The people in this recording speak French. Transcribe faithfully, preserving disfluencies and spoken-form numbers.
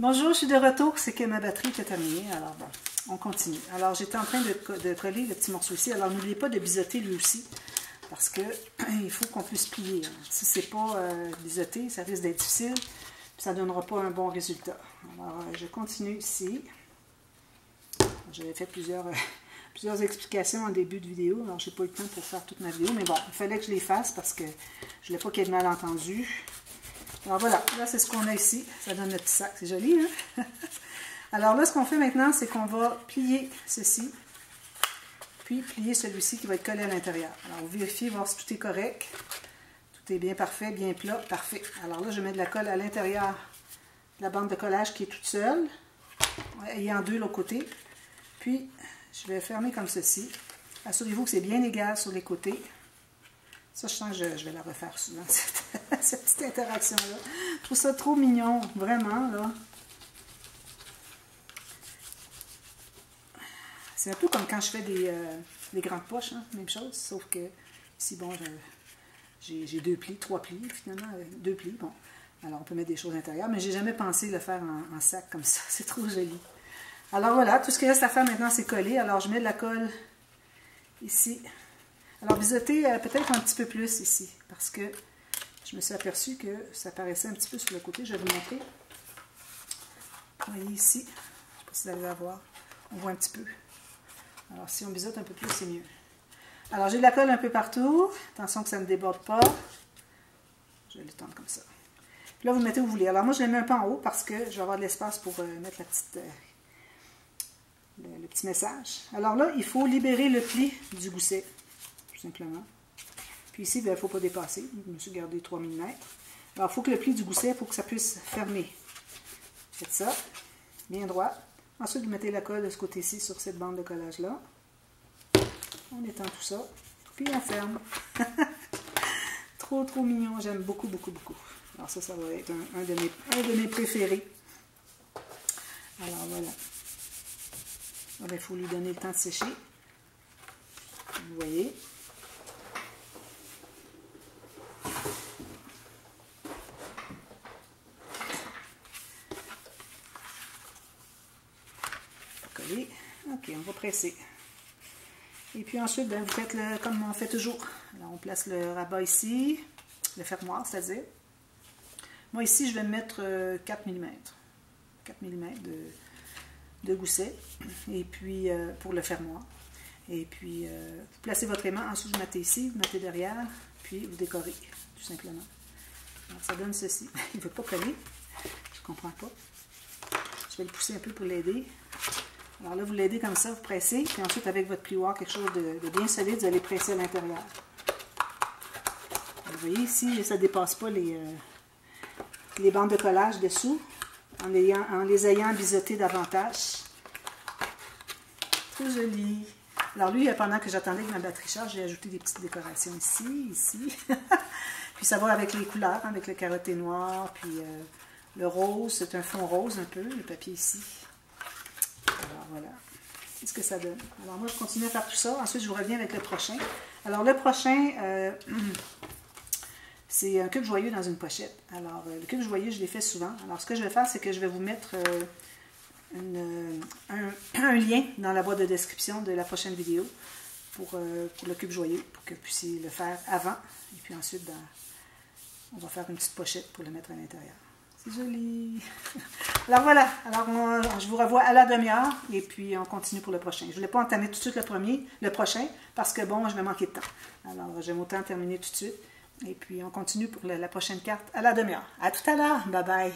Bonjour, je suis de retour, c'est que ma batterie était terminée, alors bon, on continue. Alors j'étais en train de, de coller le petit morceau ici, alors n'oubliez pas de biseauter lui aussi, parce que il faut qu'on puisse plier. Si c'est pas euh, biseauté, ça risque d'être difficile, puis ça ne donnera pas un bon résultat. Alors je continue ici. J'avais fait plusieurs, euh, plusieurs explications en début de vidéo, alors j'ai pas eu le temps pour faire toute ma vidéo, mais bon, il fallait que je les fasse parce que je ne voulais pas qu'il y ait de malentendu. Alors voilà, là c'est ce qu'on a ici, ça donne notre petit sac, c'est joli, hein? Alors là, ce qu'on fait maintenant, c'est qu'on va plier ceci, puis plier celui-ci qui va être collé à l'intérieur. Alors vérifiez, voir si tout est correct, tout est bien parfait, bien plat, parfait. Alors là, je mets de la colle à l'intérieur de la bande de collage qui est toute seule, et en deux l'autre côté, puis je vais fermer comme ceci. Assurez-vous que c'est bien égal sur les côtés. Ça, je sens que je, je vais la refaire souvent, cette, cette petite interaction-là. Je trouve ça trop mignon, vraiment, là. C'est un peu comme quand je fais des, euh, des grandes poches, hein, même chose, sauf que ici, bon, j'ai deux plis, trois plis, finalement, deux plis, bon. Alors, on peut mettre des choses à l'intérieur, mais j'ai jamais pensé le faire en, en sac comme ça, c'est trop joli. Alors, voilà, tout ce qu'il reste à faire maintenant, c'est coller. Alors, je mets de la colle ici. Alors, biseauter euh, peut-être un petit peu plus ici, parce que je me suis aperçue que ça paraissait un petit peu sur le côté. Je vais vous montrer. Vous voyez ici, je ne sais pas si vous allez la voir, on voit un petit peu. Alors, si on biseaute un peu plus, c'est mieux. Alors, j'ai de la colle un peu partout. Attention que ça ne déborde pas. Je vais le tendre comme ça. Puis là, vous le mettez où vous voulez. Alors, moi, je le mets un peu en haut parce que je vais avoir de l'espace pour euh, mettre la petite, euh, le, le petit message. Alors là, il faut libérer le pli du gousset. Simplement. Puis ici, il ne faut pas dépasser. Je me suis gardé trois millimètres. Alors, il faut que le pli du gousset, il faut que ça puisse fermer. Faites ça, bien droit. Ensuite, vous mettez la colle de ce côté-ci sur cette bande de collage-là. On étend tout ça, puis on ferme. Trop, trop mignon. J'aime beaucoup, beaucoup, beaucoup. Alors ça, ça va être un, un, de, mes, un de mes préférés. Alors, voilà. Il ben, faut lui donner le temps de sécher. Vous voyez. Ok, on va presser. Et puis ensuite, bien, vous faites le, comme on fait toujours. Alors, on place le rabat ici, le fermoir, c'est-à-dire. Moi, ici, je vais mettre quatre millimètres. quatre millimètres de, de gousset. Et puis, euh, pour le fermoir. Et puis, euh, vous placez votre aimant. Ensuite, vous mettez ici, vous mettez derrière. Puis, vous décorez, tout simplement. Alors, ça donne ceci. Il ne veut pas coller. Je ne comprends pas. Je vais le pousser un peu pour l'aider. Alors là, vous l'aidez comme ça, vous pressez, puis ensuite, avec votre plioir, quelque chose de, de bien solide, vous allez presser à l'intérieur. Vous voyez, ici, ça ne dépasse pas les, euh, les bandes de collage dessous, en, ayant, en les ayant biseautés davantage. Trop joli! Alors lui, pendant que j'attendais que ma batterie charge, j'ai ajouté des petites décorations ici, ici. Puis ça va avec les couleurs, hein, avec le carotté noir, puis euh, le rose, c'est un fond rose un peu, le papier ici. Voilà, c'est ce que ça donne. Alors moi, je continue à faire tout ça. Ensuite, je vous reviens avec le prochain. Alors le prochain, euh, c'est un cube joyeux dans une pochette. Alors le cube joyeux, je l'ai fait souvent. Alors ce que je vais faire, c'est que je vais vous mettre euh, une, un, un lien dans la boîte de description de la prochaine vidéo pour, euh, pour le cube joyeux, pour que vous puissiez le faire avant. Et puis ensuite, ben, on va faire une petite pochette pour le mettre à l'intérieur. C'est joli! Alors voilà, alors on, je vous revois à la demi-heure et puis on continue pour le prochain. Je ne voulais pas entamer tout de suite le premier, le prochain, parce que bon, je vais manquer de temps. Alors j'aime autant terminer tout de suite. Et puis on continue pour la, la prochaine carte à la demi-heure. À tout à l'heure! Bye bye!